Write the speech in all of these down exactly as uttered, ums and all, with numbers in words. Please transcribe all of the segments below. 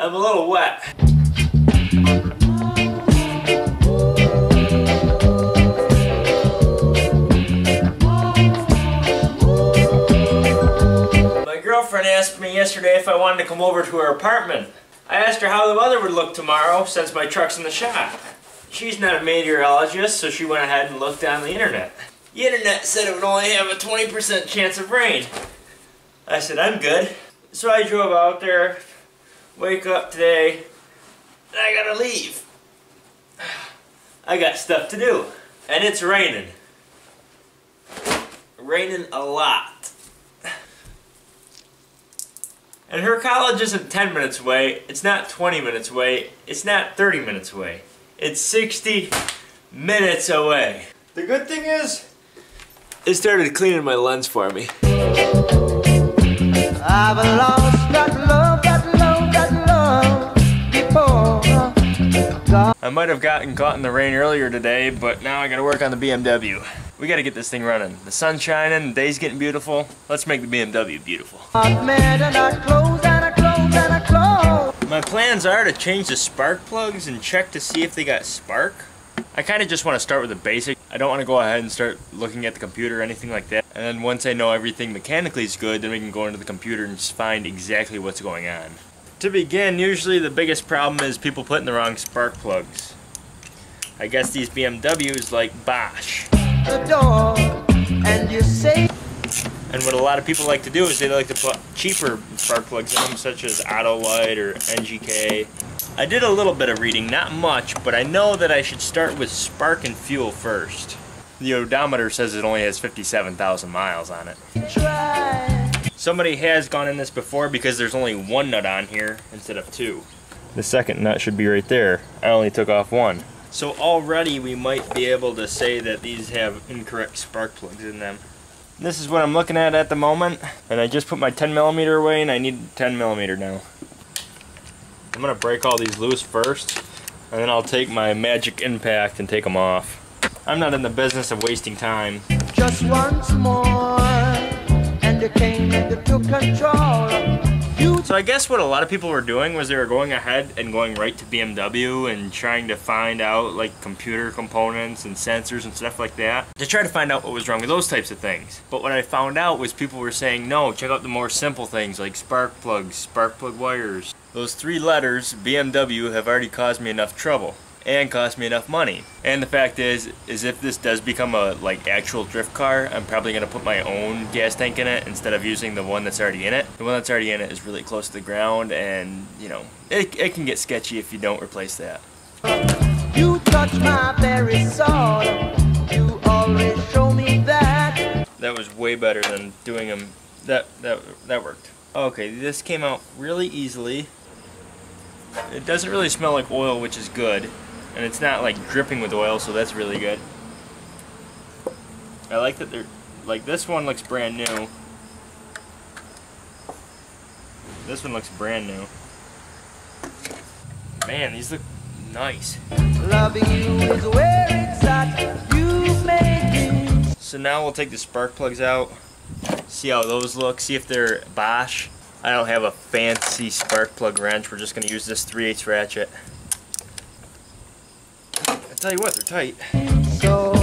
I'm a little wet. My girlfriend asked me yesterday if I wanted to come over to her apartment. I asked her how the weather would look tomorrow since my truck's in the shop. She's not a meteorologist, so she went ahead and looked on the internet. The internet said it would only have a twenty percent chance of rain. I said, I'm good. So I drove out there, wake up today, and I gotta leave. I got stuff to do. And it's raining. Raining a lot. And her college isn't ten minutes away, it's not twenty minutes away, it's not thirty minutes away. It's sixty minutes away. The good thing is, it started cleaning my lens for me. I've lost that love, that love, that love before. I might have gotten caught in the rain earlier today, but now I gotta work on the B M W. We gotta get this thing running. The sun's shining, the day's getting beautiful. Let's make the B M W beautiful. My plans are to change the spark plugs and check to see if they got spark. I kinda just wanna start with the basic. I don't wanna go ahead and start looking at the computer or anything like that. And then once I know everything mechanically is good, then we can go into the computer and just find exactly what's going on. To begin, usually the biggest problem is people putting the wrong spark plugs. I guess these B M Ws like Bosch. The door, and you say. And what a lot of people like to do is they like to put cheaper spark plugs in them, such as AutoLite or N G K. I did a little bit of reading, not much, but I know that I should start with spark and fuel first. The odometer says it only has fifty-seven thousand miles on it. Try. Somebody has gone in this before because there's only one nut on here instead of two. The second nut should be right there. I only took off one. So already we might be able to say that these have incorrect spark plugs in them. This is what I'm looking at at the moment, and I just put my ten millimeter away, and I need ten millimeter now. I'm gonna break all these loose first, and then I'll take my magic impact and take them off. I'm not in the business of wasting time. Just once more, and you came and you took control. So I guess what a lot of people were doing was they were going ahead and going right to B M W and trying to find out like computer components and sensors and stuff like that to try to find out what was wrong with those types of things. But what I found out was people were saying, no, check out the more simple things like spark plugs, spark plug wires. Those three letters, B M W, have already caused me enough trouble and cost me enough money. And the fact is, is if this does become a like actual drift car, I'm probably gonna put my own gas tank in it instead of using the one that's already in it. The one that's already in it is really close to the ground, and you know, it, it can get sketchy if you don't replace that. You touch my very soul. You always show me that. That was way better than doing them. That, that, that worked. Okay, this came out really easily. It doesn't really smell like oil, which is good. And it's not like dripping with oil, so that's really good. I like that they're, like this one looks brand new. This one looks brand new. Man, these look nice. Loving you is where it's at. You made it. So now we'll take the spark plugs out, see how those look, see if they're Bosch. I don't have a fancy spark plug wrench, we're just gonna use this three eighths ratchet. Tell you what, they're tight. So,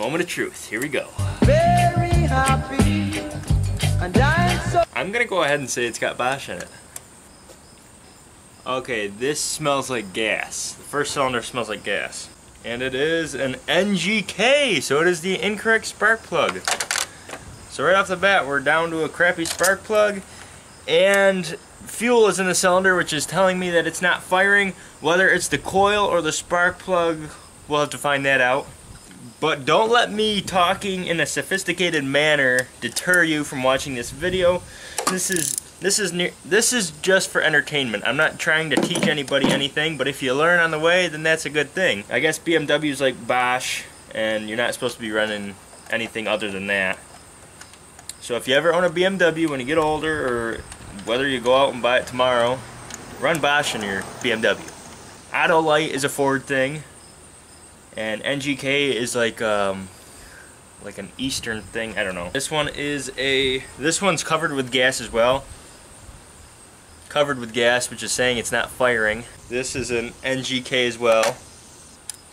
moment of truth, here we go. Very happy, and I'm, so I'm gonna go ahead and say it's got Bosch in it. Okay, this smells like gas. The first cylinder smells like gas. And it is an N G K, so it is the incorrect spark plug. So right off the bat, we're down to a crappy spark plug, and fuel is in the cylinder, which is telling me that it's not firing. Whether it's the coil or the spark plug, we'll have to find that out. But don't let me talking in a sophisticated manner deter you from watching this video. This is this is near, this is just for entertainment. I'm not trying to teach anybody anything, but if you learn on the way, then that's a good thing. I guess B M W's like Bosch, and you're not supposed to be running anything other than that. So if you ever own a B M W when you get older, or whether you go out and buy it tomorrow, run Bosch in your B M W. AutoLite is a Ford thing, and N G K is like um, like an Eastern thing. I don't know. This one is a this one's covered with gas as well. covered with gas, which is saying it's not firing. This is an N G K as well.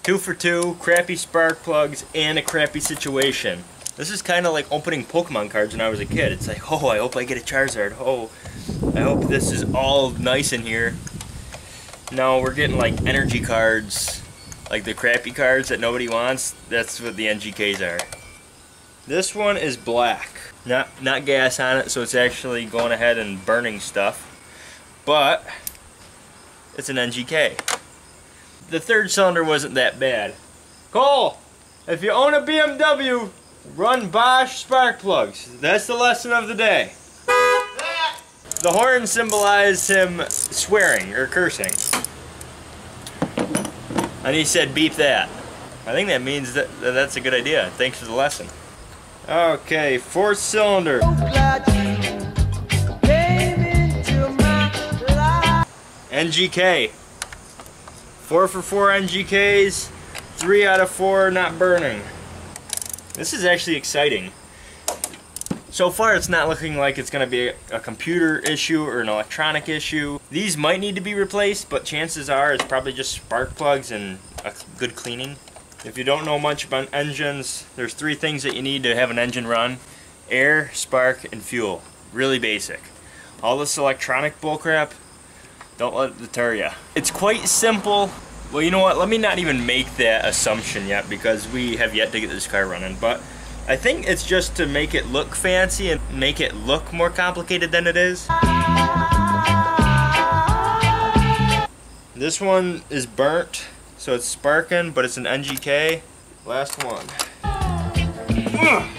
Two for two, crappy spark plugs, and a crappy situation. This is kind of like opening Pokemon cards when I was a kid. It's like, oh, I hope I get a Charizard. Oh, I hope this is all nice in here. No, we're getting like energy cards, like the crappy cards that nobody wants. That's what the N G Ks are. This one is black. Not, not gas on it, so it's actually going ahead and burning stuff. But it's an N G K. The third cylinder wasn't that bad. Cole, if you own a B M W, run Bosch spark plugs. That's the lesson of the day. The horn symbolized him swearing or cursing. And he said, beep that. I think that means that that's a good idea. Thanks for the lesson. Okay, fourth cylinder. N G K. Four for four N G Ks. Three out of four not burning. This is actually exciting. So far it's not looking like it's going to be a computer issue or an electronic issue. These might need to be replaced, but chances are it's probably just spark plugs and a good cleaning. If you don't know much about engines, there's three things that you need to have an engine run: air, spark, and fuel. Really basic. All this electronic bullcrap, don't let it deter you. It's quite simple. Well, you know what, let me not even make that assumption yet, because we have yet to get this car running, but I think it's just to make it look fancy and make it look more complicated than it is. This one is burnt, so it's sparking, but it's an N G K. Last one. Oh.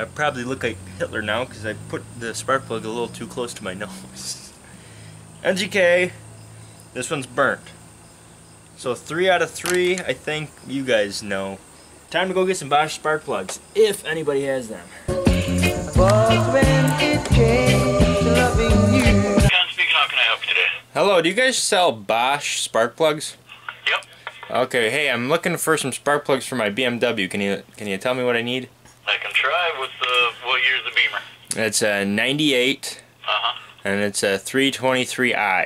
I probably look like Hitler now because I put the spark plug a little too close to my nose. N G K, this one's burnt. So three out of three, I think you guys know. Time to go get some Bosch spark plugs, if anybody has them. Hello, do you guys sell Bosch spark plugs? Yep. Okay, hey, I'm looking for some spark plugs for my B M W. Can you can you tell me what I need? I can try. What's the, what year's the Beamer? It's a ninety-eight. Uh-huh. And it's a three twenty-three I.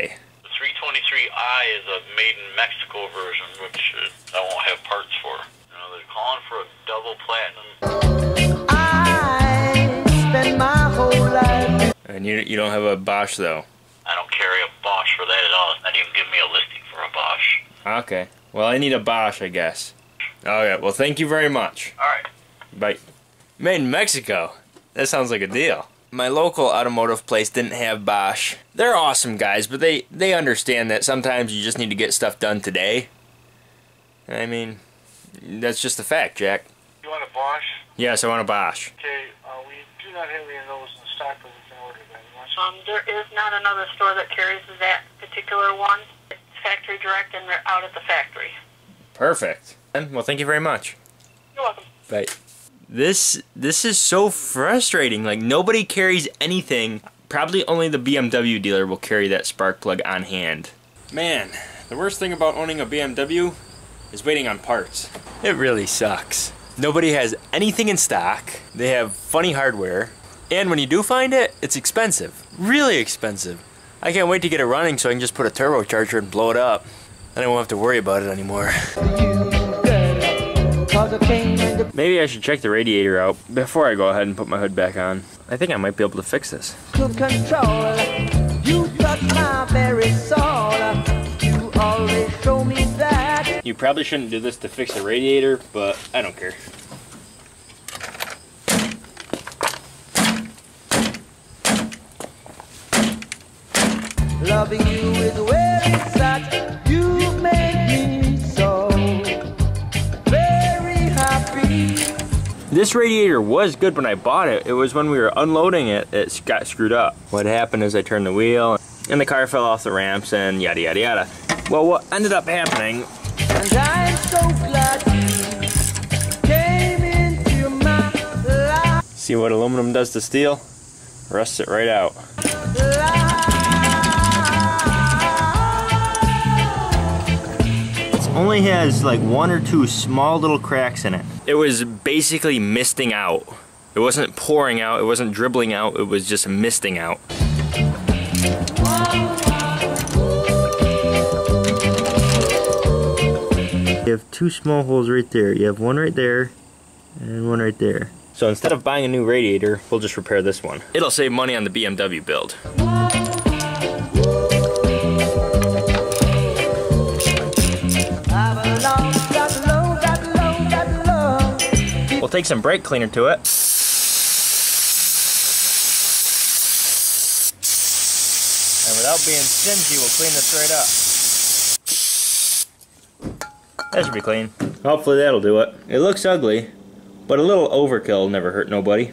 three twenty-three I is a made in Mexico version, which I won't have parts for. You know, they're calling for a double platinum. I spend my whole life. And you you don't have a Bosch though. I don't carry a Bosch for that at all. It's not even giving me a listing for a Bosch. Okay. Well, I need a Bosch, I guess. Okay. Well, thank you very much. All right. Bye. Made in Mexico. That sounds like a deal. My local automotive place didn't have Bosch. They're awesome guys, but they, they understand that sometimes you just need to get stuff done today. I mean, that's just the fact, Jack. You want a Bosch? Yes, I want a Bosch. Okay, uh, we do not have any of those in stock, but we can order them. Um, there is not another store that carries that particular one. It's factory direct, and they're out at the factory. Perfect. Well, thank you very much. You're welcome. Bye. This this is so frustrating. Like, nobody carries anything. Probably only the B M W dealer will carry that spark plug on hand. Man, the worst thing about owning a B M W is waiting on parts. It really sucks. Nobody has anything in stock. They have funny hardware. And when you do find it, it's expensive. Really expensive. I can't wait to get it running so I can just put a turbocharger and blow it up. Then I won't have to worry about it anymore. Maybe I should check the radiator out before I go ahead and put my hood back on. I think I might be able to fix this. You probably shouldn't do this to fix the radiator, but I don't care. Loving you is where it's at. You make me. This radiator was good when I bought it. It was when we were unloading it, it got screwed up. What happened is I turned the wheel and the car fell off the ramps and yada, yada, yada. Well, what ended up happening... And I'm so glad you came into my life. See what aluminum does to steel? Rusts it right out. It only has like one or two small little cracks in it. It was basically misting out. It wasn't pouring out, it wasn't dribbling out, it was just misting out. You have two small holes right there. You have one right there and one right there. So instead of buying a new radiator, we'll just repair this one. It'll save money on the B M W build. We'll take some brake cleaner to it. And without being stingy, we'll clean this right up. That should be clean. Hopefully that'll do it. It looks ugly, but a little overkill never hurt nobody.